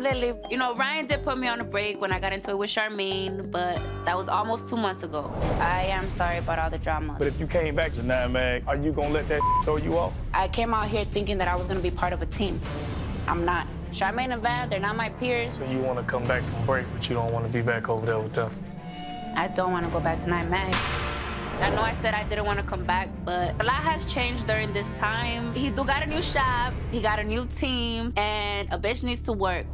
I'm Lily. You know, Ryan did put me on a break when I got into it with Charmaine, but that was almost 2 months ago. I am sorry about all the drama. But if you came back to 9MAG, are you gonna let that throw you off? I came out here thinking that I was gonna be part of a team. I'm not. Charmaine and Van, they're not my peers. So you wanna come back from break, but you don't wanna be back over there with them? I don't wanna go back to 9MAG. I know I said I didn't want to come back, but a lot has changed during this time. He got a new shop, he got a new team, and a bitch needs to work.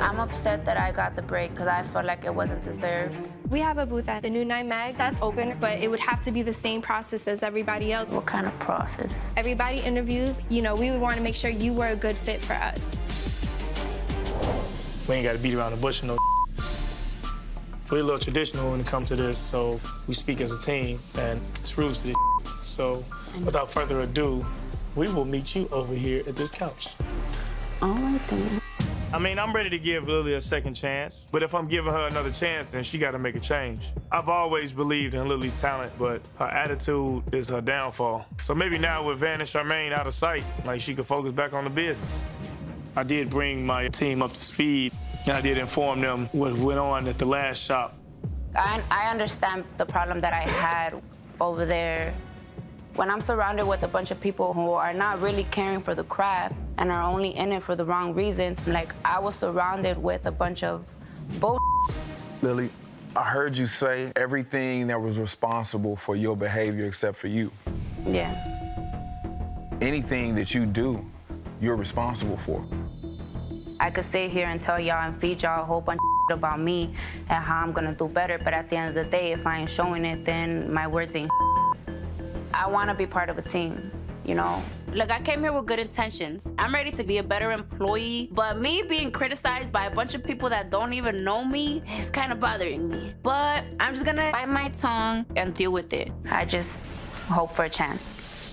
I'm upset that I got the break because I felt like it wasn't deserved. We have a booth at the new 9MAG that's open, but it would have to be the same process as everybody else. What kind of process? Everybody interviews. You know, we would want to make sure you were a good fit for us. We ain't got to beat around the bush and no. We're a little traditional when it comes to this, so we speak as a team, and it's rules to this. So without further ado, we will meet you over here at this couch. All right, then. I mean, I'm ready to give Lily a second chance, but if I'm giving her another chance, then she got to make a change. I've always believed in Lily's talent, but her attitude is her downfall. So maybe now with Van and Charmaine out of sight, like, she could focus back on the business. I did bring my team up to speed. I did inform them what went on at the last shop. I understand the problem that I had over there. When I'm surrounded with a bunch of people who are not really caring for the craft and are only in it for the wrong reasons, like, I was surrounded with a bunch of bull. Lily, I heard you say everything that was responsible for your behavior except for you. Yeah. Anything that you do, you're responsible for. I could sit here and tell y'all and feed y'all a whole bunch of about me and how I'm gonna do better, but at the end of the day, if I ain't showing it, then my words ain't. I wanna be part of a team, you know? Look, I came here with good intentions. I'm ready to be a better employee, but me being criticized by a bunch of people that don't even know me is kind of bothering me. But I'm just gonna bite my tongue and deal with it. I just hope for a chance.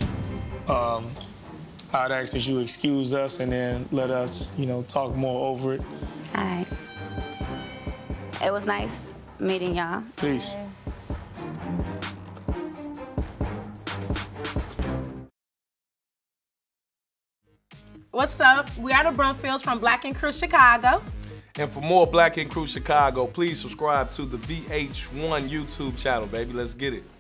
I'd ask that you excuse us and then let us, you know, talk more over it. All right. It was nice meeting y'all. Peace. What's up? We are the Brumfields from Black Ink Crew Chicago. And for more Black Ink Crew Chicago, please subscribe to the VH1 YouTube channel, baby. Let's get it.